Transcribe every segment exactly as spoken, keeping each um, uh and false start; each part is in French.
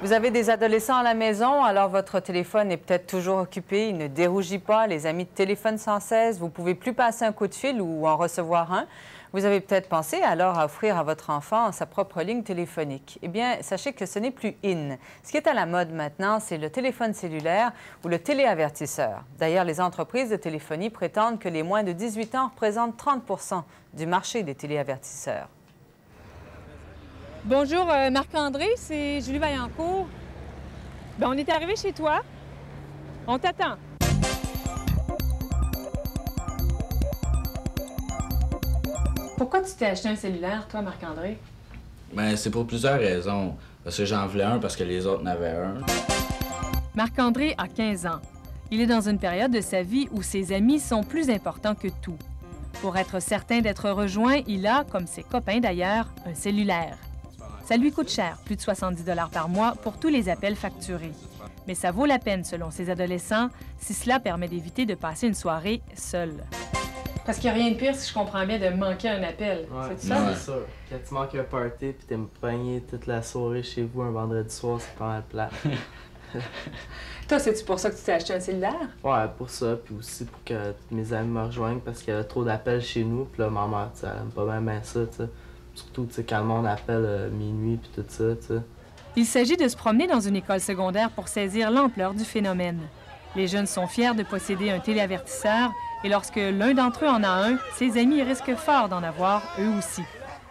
Vous avez des adolescents à la maison, alors votre téléphone est peut-être toujours occupé, il ne dérougit pas, les amis téléphonent sans cesse, vous ne pouvez plus passer un coup de fil ou en recevoir un. Vous avez peut-être pensé alors à offrir à votre enfant sa propre ligne téléphonique. Eh bien, sachez que ce n'est plus in. Ce qui est à la mode maintenant, c'est le téléphone cellulaire ou le téléavertisseur. D'ailleurs, les entreprises de téléphonie prétendent que les moins de dix-huit ans représentent trente pour cent du marché des téléavertisseurs. Bonjour Marc-André, c'est Julie Vaillancourt. Bien, on est arrivé chez toi. On t'attend. Pourquoi tu t'es acheté un cellulaire, toi, Marc-André? Bien, c'est pour plusieurs raisons. Parce que j'en voulais un parce que les autres n'avaient un. Marc-André a quinze ans. Il est dans une période de sa vie où ses amis sont plus importants que tout. Pour être certain d'être rejoint, il a, comme ses copains d'ailleurs, un cellulaire. Ça lui coûte cher, plus de soixante-dix dollars par mois pour tous les appels facturés. Mais ça vaut la peine, selon ces adolescents, si cela permet d'éviter de passer une soirée seul. Parce qu'il n'y a rien de pire, si je comprends bien, de manquer un appel. Ouais, c'est ça? Ouais. C'est sûr. Quand tu manques un party et t'es pogné toute la soirée chez vous un vendredi soir, c'est pas mal plat. Toi, c'est-tu pour ça que tu t'es acheté un cellulaire? Ouais, pour ça, puis aussi pour que mes amis me rejoignent parce qu'il y a trop d'appels chez nous. Puis là, ma mère, tu sais, elle aime pas bien, bien ça, tu sais. Surtout, tu sais, quand le monde appelle euh, minuit, puis tout ça, tu sais. Il s'agit de se promener dans une école secondaire pour saisir l'ampleur du phénomène. Les jeunes sont fiers de posséder un téléavertisseur et lorsque l'un d'entre eux en a un, ses amis risquent fort d'en avoir eux aussi.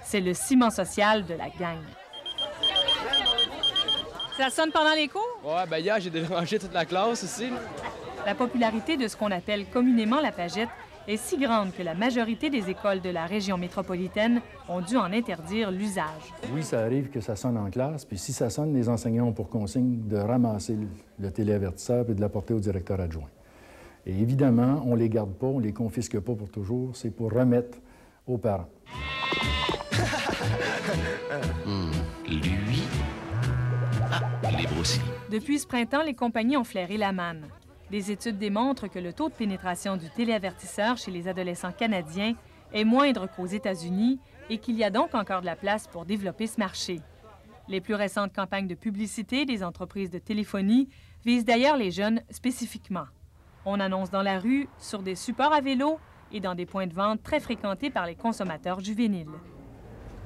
C'est le ciment social de la gang. Ça sonne pendant les cours? Ouais, bien hier, j'ai dérangé toute la classe aussi. La popularité de ce qu'on appelle communément la pagette est si grande que la majorité des écoles de la région métropolitaine ont dû en interdire l'usage. Oui, ça arrive que ça sonne en classe, puis si ça sonne, les enseignants ont pour consigne de ramasser le téléavertisseur et de l'apporter au directeur adjoint. Et évidemment, on ne les garde pas, on ne les confisque pas pour toujours, c'est pour remettre aux parents. Mmh, lui... Depuis ce printemps, les compagnies ont flairé la manne. Des études démontrent que le taux de pénétration du téléavertisseur chez les adolescents canadiens est moindre qu'aux États-Unis et qu'il y a donc encore de la place pour développer ce marché. Les plus récentes campagnes de publicité des entreprises de téléphonie visent d'ailleurs les jeunes spécifiquement. On annonce dans la rue, sur des supports à vélo et dans des points de vente très fréquentés par les consommateurs juvéniles.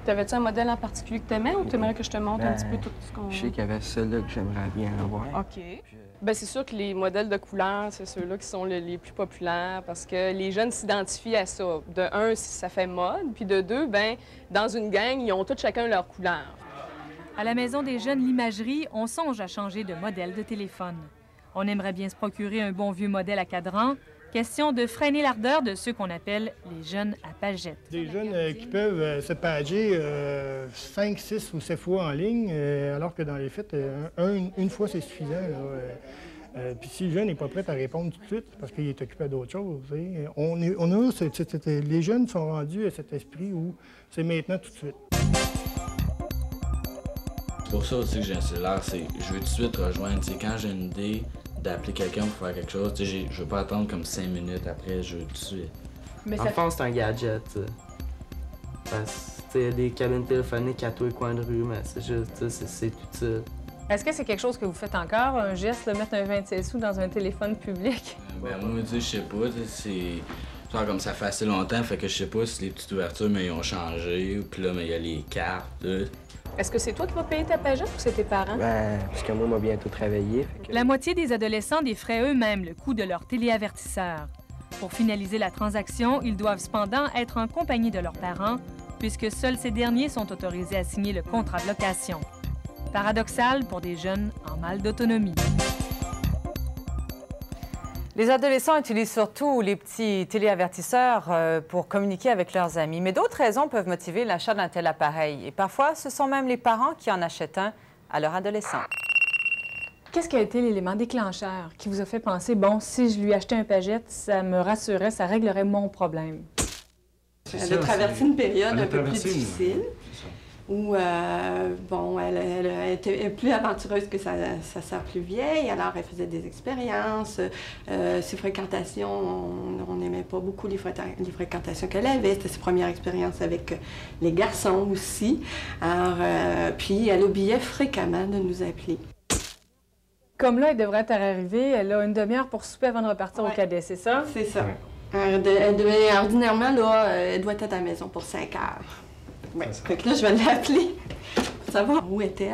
T'avais-tu un modèle en particulier que t'aimais ou t'aimerais que je te montre ben, un petit peu tout ce qu'on... Je sais qu'il y avait ceux-là que j'aimerais bien avoir. OK. Bien, c'est sûr que les modèles de couleurs, c'est ceux-là qui sont les plus populaires parce que les jeunes s'identifient à ça. De un, ça fait mode, puis de deux, bien, dans une gang, ils ont tous chacun leur couleur. À la Maison des jeunes L'Imagerie, on songe à changer de modèle de téléphone. On aimerait bien se procurer un bon vieux modèle à cadran. Question de freiner l'ardeur de ceux qu'on appelle les jeunes à pagettes. Des jeunes euh, qui peuvent euh, se pager euh, cinq, six ou sept fois en ligne, euh, alors que dans les faits, euh, un, une fois, c'est suffisant. Euh, euh, Puis si le jeune n'est pas prêt à répondre tout de suite, parce qu'il est occupé à d'autres choses, et on est, on a, c'est, c'est, c'est, les jeunes sont rendus à cet esprit où c'est maintenant tout de suite. C'est pour ça aussi que j'ai un cellulaire, c'est je veux tout de suite rejoindre. C'est quand j'ai une idée, d'appeler quelqu'un pour faire quelque chose, tu sais, je veux pas attendre comme cinq minutes après, je veux tout de suite. Mais ça... Enfant, c'est un gadget, t'sais. Parce que, tu sais, des cabines téléphoniques à tous les coins de rue, mais c'est juste, c'est tout ça. Est-ce que c'est quelque chose que vous faites encore, un geste, de mettre un vingt-sept sous dans un téléphone public? Euh, ben, moi, je sais pas, c'est... Comme ça fait assez longtemps, fait que je sais pas si les petites ouvertures, mais ils ont changé, puis là, mais il y a les cartes, là. Est-ce que c'est toi qui vas payer ta pagette ou c'est tes parents? Bien, parce que moi, moi, bientôt travaillé. Que... La moitié des adolescents défraient eux-mêmes le coût de leur téléavertisseur. Pour finaliser la transaction, ils doivent cependant être en compagnie de leurs parents, puisque seuls ces derniers sont autorisés à signer le contrat de location. Paradoxal pour des jeunes en mal d'autonomie. Les adolescents utilisent surtout les petits téléavertisseurs euh, pour communiquer avec leurs amis. Mais d'autres raisons peuvent motiver l'achat d'un tel appareil. Et parfois, ce sont même les parents qui en achètent un à leur adolescent. Qu'est-ce qui a été l'élément déclencheur qui vous a fait penser, bon, si je lui achetais un pagette, ça me rassurait, ça réglerait mon problème? Elle a traversé une période un peu plus difficile. où, euh, bon, elle, elle, elle était plus aventureuse que sa, sa sœur plus vieille, alors elle faisait des expériences. Euh, ses fréquentations, on n'aimait pas beaucoup les, les fréquentations qu'elle avait. C'était ses premières expériences avec les garçons aussi. Alors, euh, puis elle oubliait fréquemment de nous appeler. Comme là, elle devrait être arrivée, elle a une demi-heure pour souper avant de repartir, ouais, au cadet, c'est ça? C'est ça. Elle devait, ordinairement, là, elle doit être à la maison pour cinq heures. Ouais. Fait que là, je vais l'appeler pour savoir où est-elle.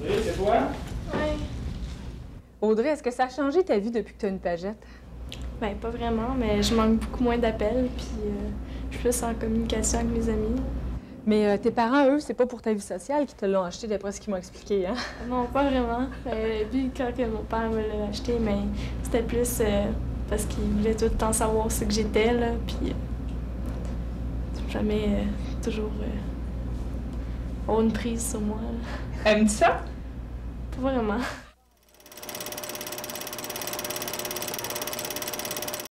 Audrey, c'est toi? Oui. Audrey, est-ce que ça a changé ta vie depuis que tu as une pagette? Bien, pas vraiment, mais je manque beaucoup moins d'appels, puis euh, je suis plus en communication avec mes amis. Mais euh, tes parents, eux, c'est pas pour ta vie sociale qu'ils te l'ont acheté, d'après ce qu'ils m'ont expliqué, hein? Non, pas vraiment. Euh, puis quand que mon père me l'a acheté, mais c'était plus euh, parce qu'il voulait tout le temps savoir ce que j'étais, là, puis euh, jamais, euh, toujours, euh, avoir une prise sur moi, là. Elle me dit ça? Pas vraiment.